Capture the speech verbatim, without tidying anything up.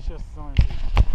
сейчас остановимся.